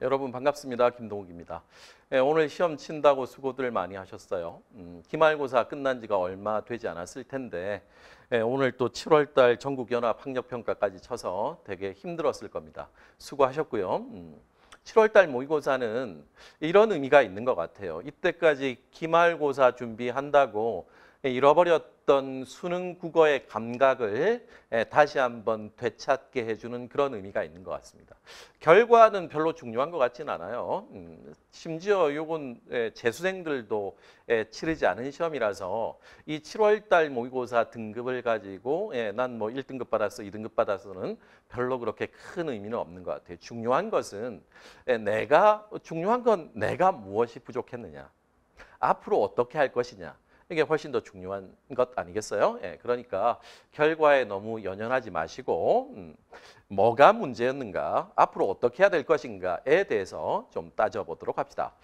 여러분 반갑습니다. 김동욱입니다. 오늘 시험 친다고 수고들 많이 하셨어요. 기말고사 끝난 지가 얼마 되지 않았을 텐데 오늘 또 7월달 전국연합 학력평가까지 쳐서 되게 힘들었을 겁니다. 수고하셨고요. 7월달 모의고사는 이런 의미가 있는 것 같아요. 이때까지 기말고사 준비한다고 잃어버렸던 수능 국어의 감각을 다시 한번 되찾게 해주는 그런 의미가 있는 것 같습니다. 결과는 별로 중요한 것 같지는 않아요. 심지어 이건 재수생들도 치르지 않은 시험이라서 이 7월달 모의고사 등급을 가지고 난 뭐 1등급 받았어, 2등급 받았어는 별로 그렇게 큰 의미는 없는 것 같아요. 중요한 것은 중요한 건 내가 무엇이 부족했느냐, 앞으로 어떻게 할 것이냐. 이게 훨씬 더 중요한 것 아니겠어요? 그러니까 결과에 너무 연연하지 마시고 뭐가 문제였는가, 앞으로 어떻게 해야 될 것인가에 대해서 좀 따져보도록 합시다.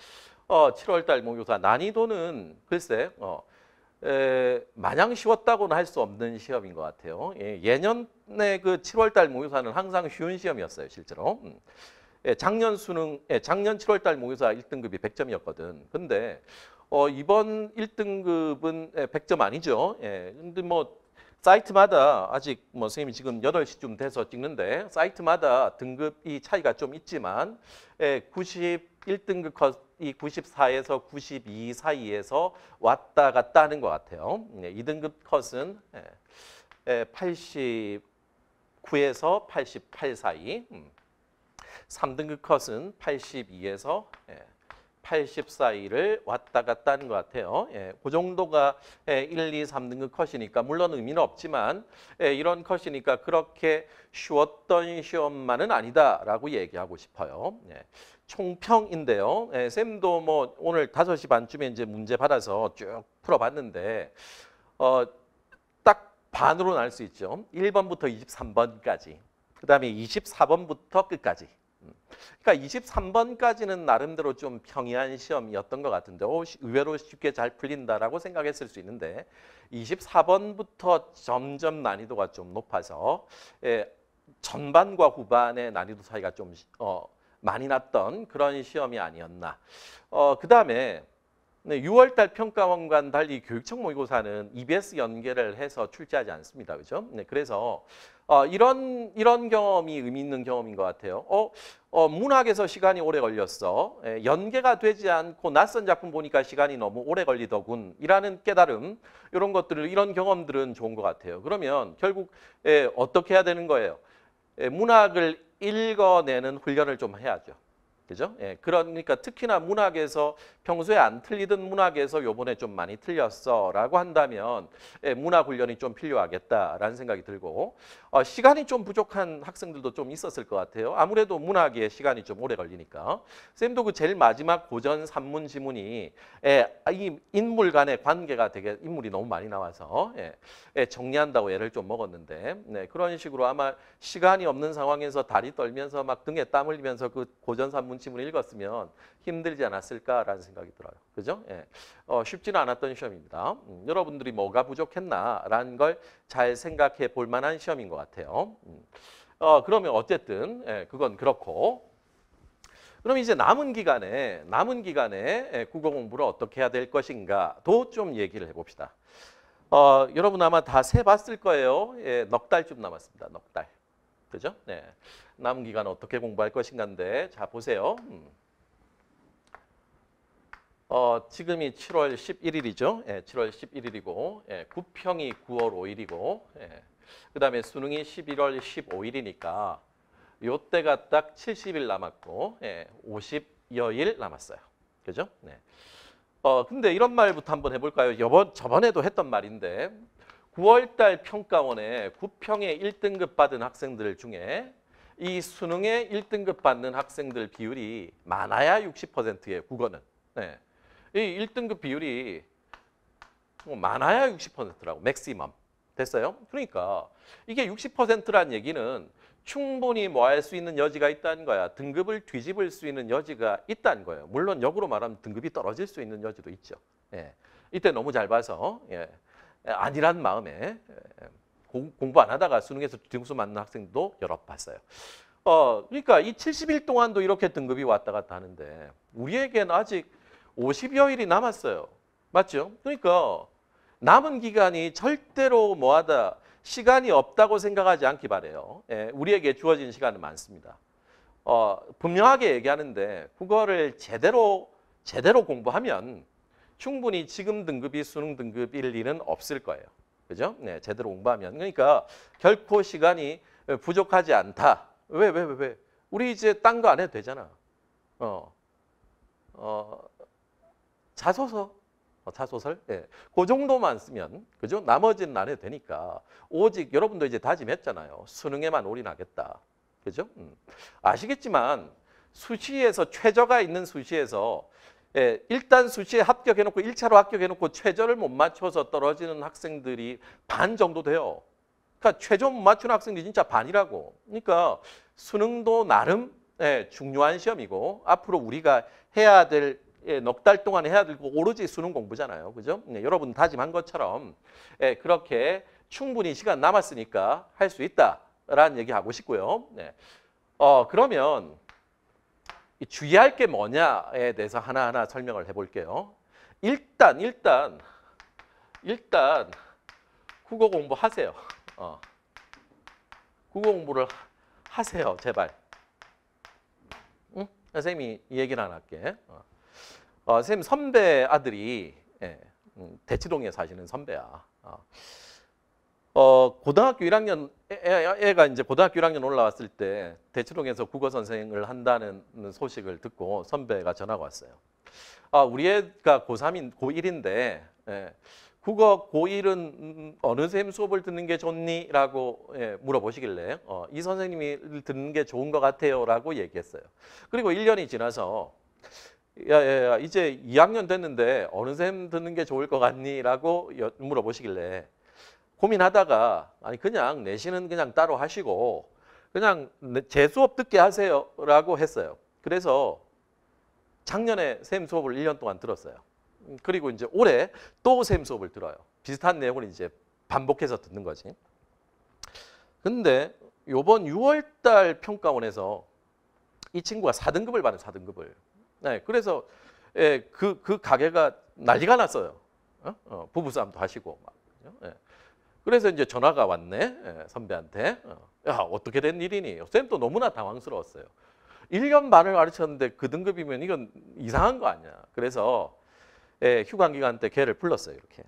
7월달 모의고사 난이도는 글쎄 마냥 쉬웠다고는 할 수 없는 시험인 것 같아요. 예년에 그 7월달 모의고사는 항상 쉬운 시험이었어요, 실제로. 작년 7월달 모의고사 1등급이 100점이었거든. 근데 이번 1등급은 100점 아니죠. 근데 뭐 사이트마다 아직 뭐 선생님이 지금 8시쯤 돼서 찍는데 사이트마다 등급이 차이가 좀 있지만 91등급 컷이 94에서 92 사이에서 왔다 갔다 하는 것 같아요. 2등급 컷은 89에서 88 사이, 3등급 컷은 82에서 80 사이를 왔다 갔다 하는 것 같아요. 그 정도가 1, 2, 3등급 컷이니까 물론 의미는 없지만 이런 컷이니까 그렇게 쉬웠던 시험만은 아니다라고 얘기하고 싶어요. 총평인데요. 쌤도 뭐 오늘 5시 반쯤에 이제 문제 받아서 쭉 풀어봤는데 딱 반으로 나눌 수 있죠. 1번부터 23번까지. 그다음에 24번부터 끝까지. 그러니까 23번까지는 나름대로 좀 평이한 시험이었던 것 같은데 의외로 쉽게 잘 풀린다라고 생각했을 수 있는데 24번부터 점점 난이도가 좀 높아서 전반과 후반의 난이도 차이가 좀 많이 났던 그런 시험이 아니었나. 그다음에 6월달 평가원과는 달리 교육청 모의고사는 EBS 연계를 해서 출제하지 않습니다. 그렇죠? 그래서 이런 경험이 의미 있는 경험인 것 같아요. 문학에서 시간이 오래 걸렸어. 연계가 되지 않고 낯선 작품 보니까 시간이 너무 오래 걸리더군. 이라는 깨달음, 이런 것들을, 이런 경험들은 좋은 것 같아요. 그러면 결국 어떻게 해야 되는 거예요? 문학을 읽어내는 훈련을 좀 해야죠. 그죠? 그러니까 특히나 문학에서 평소에 안 틀리던 문학에서 요번에 좀 많이 틀렸어라고 한다면 문학 훈련이 좀 필요하겠다라는 생각이 들고 시간이 좀 부족한 학생들도 좀 있었을 것 같아요. 아무래도 문학에 시간이 좀 오래 걸리니까. 쌤도 그 제일 마지막 고전 3문 지문이 이 인물 간의 관계가 되게 인물이 너무 많이 나와서 정리한다고 애를 좀 먹었는데 그런 식으로 아마 시간이 없는 상황에서 다리 떨면서 막 등에 땀 흘리면서 그 고전 3문 지문을 읽었으면 힘들지 않았을까라는 생각이 들어요. 그죠? 쉽지는 않았던 시험입니다. 여러분들이 뭐가 부족했나라는 걸 잘 생각해 볼 만한 시험인 것 같아요. 그러면 어쨌든 그건 그렇고 그럼 이제 남은 기간에 국어 공부를 어떻게 해야 될 것인가도 좀 얘기를 해봅시다. 여러분 아마 다 세봤을 거예요. 넉 달쯤 남았습니다. 넉 달. 그죠? 남은 기간 어떻게 공부할 것인가인데 자 보세요. 지금이 7월 11일이죠. 7월 11일이고 구평이 9월 5일이고 그다음에 수능이 11월 15일이니까 요때가 딱 70일 남았고 50여일 남았어요. 그죠? 근데 이런 말부터 한번 해볼까요? 저번에도 했던 말인데 9월달 평가원에 구평에 1등급 받은 학생들 중에 이 수능에 1등급 받는 학생들 비율이 많아야 60%예요. 국어는. 이 1등급 비율이 많아야 60%라고. 맥시멈. 됐어요? 그러니까 이게 60%란 얘기는 충분히 뭐 할 수 있는 여지가 있다는 거야. 등급을 뒤집을 수 있는 여지가 있다는 거예요. 물론 역으로 말하면 등급이 떨어질 수 있는 여지도 있죠. 이때 너무 잘 봐서 아니란 마음에 공부 안 하다가 수능에서 뒤통수 맞는 학생도 여럿 봤어요. 그러니까 이 70일 동안도 이렇게 등급이 왔다 갔다 하는데 우리에겐 아직 50여일이 남았어요. 맞죠? 그러니까 남은 기간이 절대로 뭐하다 시간이 없다고 생각하지 않기 바래요. 예, 우리에게 주어진 시간은 많습니다. 분명하게 얘기하는데 그거를 제대로 공부하면 충분히 지금 등급이 수능 등급 1, 2는 없을 거예요. 그죠? 네, 제대로 공부하면. 그러니까 결코 시간이 부족하지 않다. 왜? 우리 이제 딴 거 안 해도 되잖아. 자소설? 예. 그 정도만 쓰면, 그죠? 나머지는 안 해도 되니까. 오직 여러분도 이제 다짐했잖아요. 수능에만 올인하겠다. 그죠? 아시겠지만, 수시에서, 최저가 있는 수시에서, 예, 일단 수시에 합격해놓고, 1차로 합격해놓고, 최저를 못 맞춰서 떨어지는 학생들이 반 정도 돼요. 그러니까, 최저 못 맞추는 학생들이 진짜 반이라고. 그러니까, 수능도 나름, 예, 중요한 시험이고, 앞으로 우리가 해야 될, 예, 넉 달 동안 해야 되고 오로지 수능 공부잖아요. 그죠? 네, 여러분 다짐한 것처럼 예, 그렇게 충분히 시간 남았으니까 할 수 있다라는 얘기하고 싶고요. 네. 그러면 주의할 게 뭐냐에 대해서 하나하나 설명을 해볼게요. 일단 국어 공부하세요. 국어 공부를 하세요. 제발. 응? 선생님이 이 얘기를 안 할게. 선생님 선배 아들이 예, 대치동에 사시는 선배야. 고등학교 1학년 애가 이제 고등학교 1학년 올라왔을 때 대치동에서 국어 선생을 한다는 소식을 듣고 선배가 전화가 왔어요. 우리 애가 고3인 고1인데 예, 국어 고1은 어느 선생님 수업을 듣는 게 좋니? 라고 예, 물어보시길래 이 선생님이 듣는 게 좋은 것 같아요 라고 얘기했어요. 그리고 1년이 지나서 야, 이제 2학년 됐는데 어느 쌤 듣는 게 좋을 것 같니? 라고 물어보시길래 고민하다가 아니 그냥 내신은 그냥 따로 하시고 그냥 제 수업 듣게 하세요 라고 했어요. 그래서 작년에 쌤 수업을 1년 동안 들었어요. 그리고 이제 올해 또 쌤 수업을 들어요. 비슷한 내용을 이제 반복해서 듣는 거지. 근데 요번 6월달 평가원에서 이 친구가 4등급을 받은 4등급을 네, 그래서 예, 그 가게가 난리가 났어요. 부부싸움도 하시고 막. 예. 그래서 이제 전화가 왔네. 예, 선배한테. 야, 어떻게 된 일이니? 쌤도 너무나 당황스러웠어요. 1년 반을 가르쳤는데 그 등급이면 이건 이상한 거 아니야. 그래서 예, 휴강 기간 때 걔를 불렀어요. 이렇게.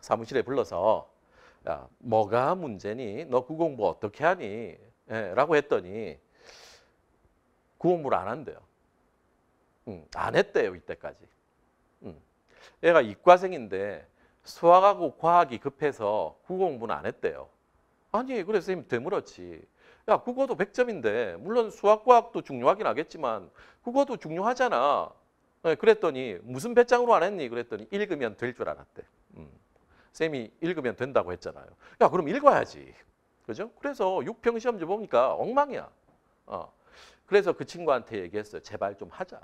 사무실에 불러서 야, 뭐가 문제니? 너 그 공부 어떻게 하니? 예, 라고 했더니 그 공부를 안 한대요. 안 했대요. 이때까지. 얘가 이과생인데 수학하고 과학이 급해서 국어 공부는 안 했대요. 아니 그래서 선생님 되물었지. 야 국어도 100점인데 물론 수학 과학도 중요하긴 하겠지만 국어도 중요하잖아. 네, 그랬더니 무슨 배짱으로 안 했니? 그랬더니 읽으면 될 줄 알았대. 선생님이 읽으면 된다고 했잖아요. 야 그럼 읽어야지. 그죠? 그래서 6평 시험지 보니까 엉망이야. 그래서 그 친구한테 얘기했어요. 제발 좀 하자.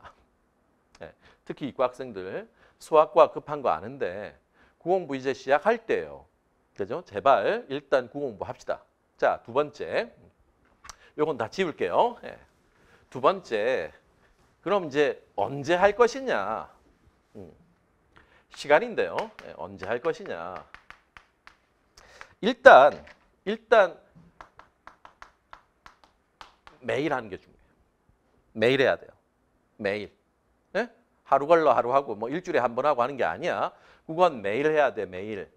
네, 특히 이과 학생들 수학과 급한 거 아는데 국어공부 이제 시작할 때예요. 그죠? 제발 일단 국어공부 합시다. 자, 두 번째. 요건 다 지울게요. 네. 두 번째. 그럼 이제 언제 할 것이냐? 시간인데요. 네, 언제 할 것이냐? 일단 매일 하는 게 중요해요. 매일 해야 돼요. 매일. 네? 하루 걸러 하루 하고 뭐 일주일에 한 번 하고 하는 게 아니야. 그건 매일 해야 돼. 매일.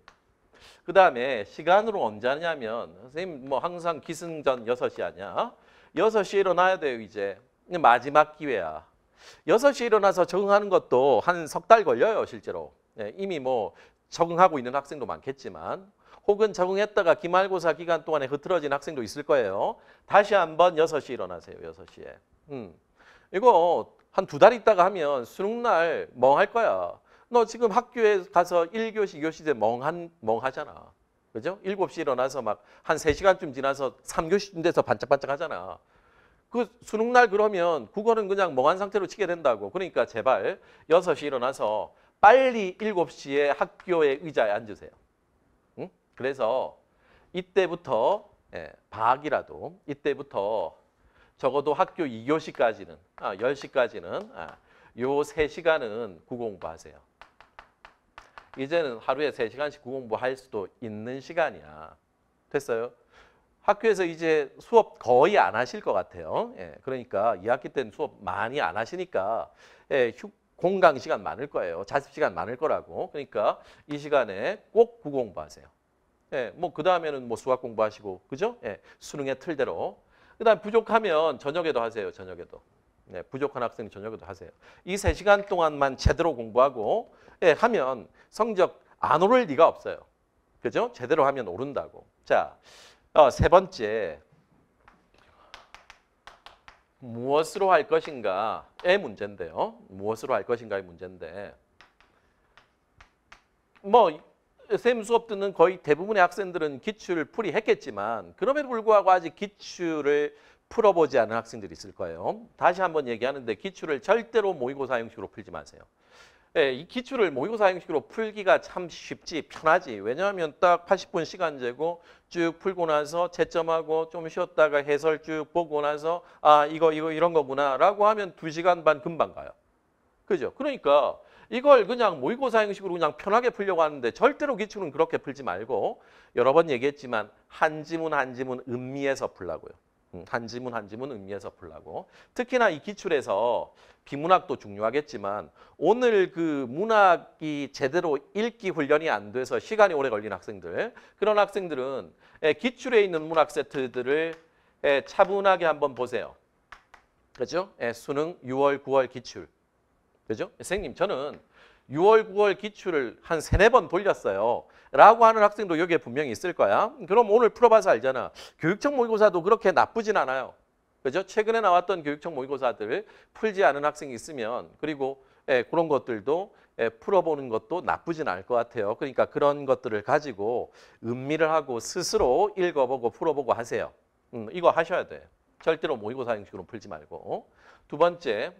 그 다음에 시간으로 언제 하냐면 선생님 뭐 항상 기승전 6시 아니야. 6시에 일어나야 돼요. 이제 마지막 기회야. 6시에 일어나서 적응하는 것도 한 석 달 걸려요. 실제로. 네, 이미 뭐 적응하고 있는 학생도 많겠지만 혹은 적응했다가 기말고사 기간 동안에 흐트러진 학생도 있을 거예요. 다시 한번 6시에 일어나세요. 6시에. 이거 한 두 달 있다가 하면 수능날 멍할 거야. 너 지금 학교에 가서 1교시, 2교시 때 멍하잖아. 그죠? 7시에 일어나서 막 한 3시간쯤 지나서 3교시쯤 돼서 반짝반짝 하잖아. 그 수능날 그러면 국어는 그냥 멍한 상태로 치게 된다고. 그러니까 제발 6시에 일어나서 빨리 7시에 학교의 의자에 앉으세요. 응? 그래서 이때부터 예, 방학이라도 이때부터 적어도 학교 2교시까지는 10시까지는 요 3시간은 구공부하세요. 이제는 하루에 3시간씩 구공부할 수도 있는 시간이야. 됐어요? 학교에서 이제 수업 거의 안 하실 것 같아요. 예, 그러니까 2학기 때는 수업 많이 안 하시니까 예, 공강 시간 많을 거예요. 자습 시간 많을 거라고. 그러니까 이 시간에 꼭 구공부하세요. 예, 뭐 그 다음에는 뭐 수학 공부하시고, 그죠? 예, 수능의 틀대로. 그다음 부족하면 저녁에도 하세요. 저녁에도. 예, 부족한 학생이 저녁에도 하세요. 이 3시간 동안만 제대로 공부하고 예, 하면 성적 안 오를 리가 없어요. 그죠? 제대로 하면 오른다고. 자, 세 번째, 무엇으로 할 것인가의 문제인데요. 무엇으로 할 것인가의 문제인데, 뭐 쌤 수업 듣는 거의 대부분의 학생들은 기출 풀이 했겠지만 그럼에도 불구하고 아직 기출을 풀어보지 않은 학생들이 있을 거예요. 다시 한번 얘기하는데 기출을 절대로 모의고사 형식으로 풀지 마세요. 예, 이 기출을 모의고사 형식으로 풀기가 참 쉽지, 편하지. 왜냐하면 딱 80분 시간 재고 쭉 풀고 나서 채점하고 좀 쉬었다가 해설 쭉 보고 나서 아, 이거 이런 거구나 라고 하면 2시간 반 금방 가요. 그죠? 그러니까 이걸 그냥 모의고사 형식으로 그냥 편하게 풀려고 하는데 절대로 기출은 그렇게 풀지 말고, 여러 번 얘기했지만 한 지문 한 지문 음미해서 풀라고요. 한 지문 한 지문 음미해서 풀라고. 특히나 이 기출에서 비문학도 중요하겠지만 오늘 그 문학이 제대로 읽기 훈련이 안 돼서 시간이 오래 걸린 학생들, 그런 학생들은 기출에 있는 문학 세트들을 차분하게 한번 보세요. 그죠? 수능 6월, 9월 기출. 그죠? 선생님, 저는 6월, 9월 기출을 한 3-4번 돌렸어요 라고 하는 학생도 여기에 분명히 있을 거야. 그럼 오늘 풀어봐서 알잖아. 교육청 모의고사도 그렇게 나쁘진 않아요. 그죠? 최근에 나왔던 교육청 모의고사들 풀지 않은 학생이 있으면, 그리고 그런 것들도 풀어보는 것도 나쁘진 않을 것 같아요. 그러니까 그런 것들을 가지고 음미를 하고 스스로 읽어보고 풀어보고 하세요. 이거 하셔야 돼. 절대로 모의고사 형식으로 풀지 말고. 두 번째,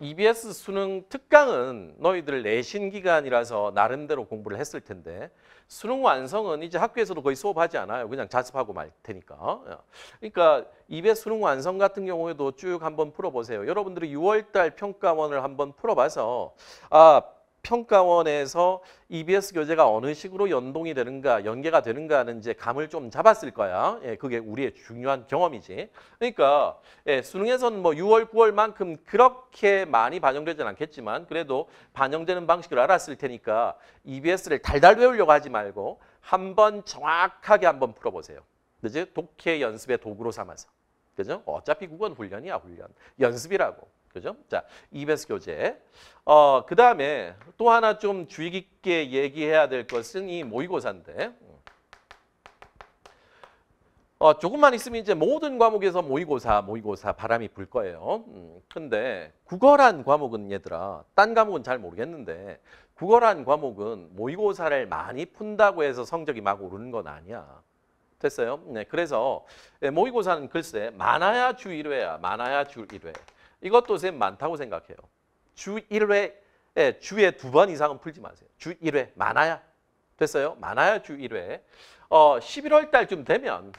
EBS 수능 특강은 너희들 내신 기간이라서 나름대로 공부를 했을 텐데, 수능 완성은 이제 학교에서도 거의 수업하지 않아요. 그냥 자습하고 말 테니까. 그러니까 EBS 수능 완성 같은 경우에도 쭉 한번 풀어보세요. 여러분들이 6월달 평가원을 한번 풀어봐서 평가원에서 EBS 교재가 어느 식으로 연동이 되는가, 연계가 되는가는 이제 감을 좀 잡았을 거야. 예, 그게 우리의 중요한 경험이지. 그러니까 예, 수능에서는 뭐 6월, 9월만큼 그렇게 많이 반영되진 않겠지만 그래도 반영되는 방식을 알았을 테니까 EBS를 달달 외우려고 하지 말고 한번 정확하게 한번 풀어보세요. 그지? 독해 연습의 도구로 삼아서. 그죠? 어차피 그건 훈련이야, 훈련. 연습이라고. 그죠? 자, EBS 교재. 그 다음에 또 하나 좀 주의 깊게 얘기해야 될 것은 이 모의고사인데, 조금만 있으면 이제 모든 과목에서 모의고사 바람이 불 거예요. 근데 국어란 과목은 얘들아, 딴 과목은 잘 모르겠는데 국어란 과목은 모의고사를 많이 푼다고 해서 성적이 막 오르는 건 아니야. 됐어요? 네, 그래서 모의고사는 글쎄 많아야 주 1회야. 많아야 주 1회. 이것도 쌤 많다고 생각해요. 주 1회, 예, 주에 2번 이상은 풀지 마세요. 주 1회, 많아야. 됐어요? 많아야 주 1회. 11월 달쯤 되면,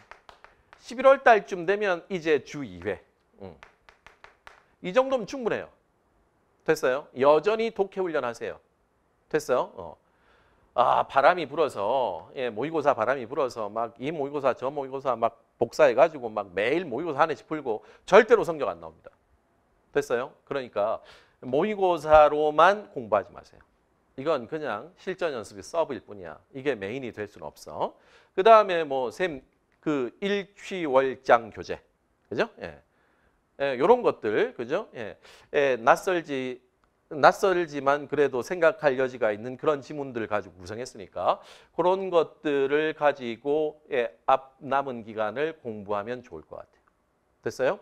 11월 달쯤 되면 이제 주 2회. 이 정도면 충분해요. 됐어요? 여전히 독해 훈련하세요. 됐어요? 바람이 불어서, 예, 모의고사 바람이 불어서 막 이 모의고사, 저 모의고사 막 복사해가지고 막 매일 모의고사 하나씩 풀고 절대로 성적 안 나옵니다. 됐어요? 그러니까 모의고사로만 공부하지 마세요. 이건 그냥 실전 연습이 서브일 뿐이야. 이게 메인이 될 수는 없어. 그 다음에 뭐 쌤 그 일취월장 교재, 그죠? 예, 이런 것들, 그죠? 예, 낯설지만 그래도 생각할 여지가 있는 그런 지문들을 가지고 구성했으니까 그런 것들을 가지고 예, 앞 남은 기간을 공부하면 좋을 것 같아요. 됐어요?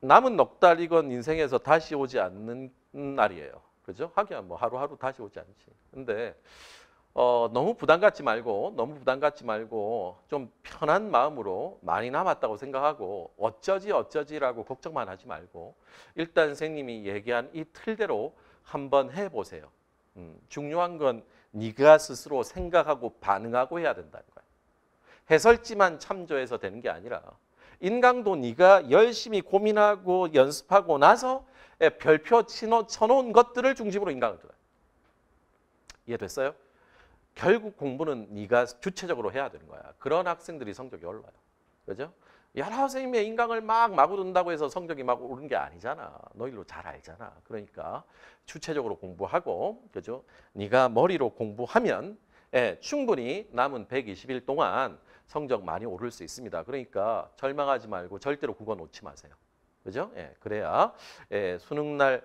남은 넉 달, 이건 인생에서 다시 오지 않는 날이에요. 그죠? 하기야 뭐 하루하루 다시 오지 않지. 근데 너무 부담 갖지 말고, 좀 편한 마음으로 많이 남았다고 생각하고 어쩌지라고 걱정만 하지 말고 일단 선생님이 얘기한 이 틀대로 한번 해보세요. 중요한 건 네가 스스로 생각하고 반응하고 해야 된다는 거야. 해설지만 참조해서 되는 게 아니라 인강도 네가 열심히 고민하고 연습하고 나서 별표 쳐놓은 것들을 중심으로 인강을 들어요. 이해됐어요? 결국 공부는 네가 주체적으로 해야 되는 거야. 그런 학생들이 성적이 올라요. 그죠? 여러 선생님의 인강을 막 마구 둔다고 해서 성적이 막 오른 게 아니잖아. 너희로 잘 알잖아. 그러니까 주체적으로 공부하고, 그죠? 네가 머리로 공부하면 충분히 남은 120일 동안 성적 많이 오를 수 있습니다. 그러니까 절망하지 말고 절대로 그거 놓지 마세요. 그죠? 그래야 수능날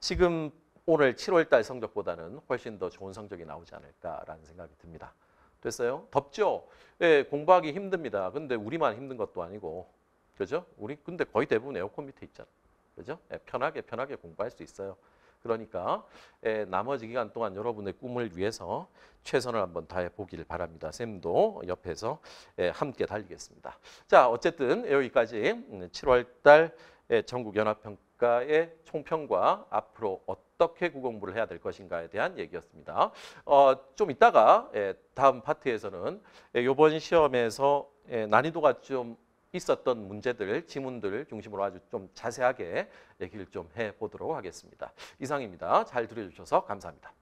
지금 오늘 7월달 성적보다는 훨씬 더 좋은 성적이 나오지 않을까라는 생각이 듭니다. 됐어요? 덥죠? 공부하기 힘듭니다. 근데 우리만 힘든 것도 아니고, 그죠? 우리 근데 거의 대부분 에어컨 밑에 있잖아. 그죠? 편하게 공부할 수 있어요. 그러니까 나머지 기간 동안 여러분의 꿈을 위해서 최선을 한번 다해 보길 바랍니다. 쌤도 옆에서 함께 달리겠습니다. 자, 어쨌든 여기까지 7월달 전국연합평가의 총평과 앞으로 어떻게 국어공부를 해야 될 것인가에 대한 얘기였습니다. 좀 이따가 다음 파트에서는 이번 시험에서 난이도가 좀 있었던 문제들, 지문들 중심으로 아주 좀 자세하게 얘기를 좀 해보도록 하겠습니다. 이상입니다. 잘 들어주셔서 감사합니다.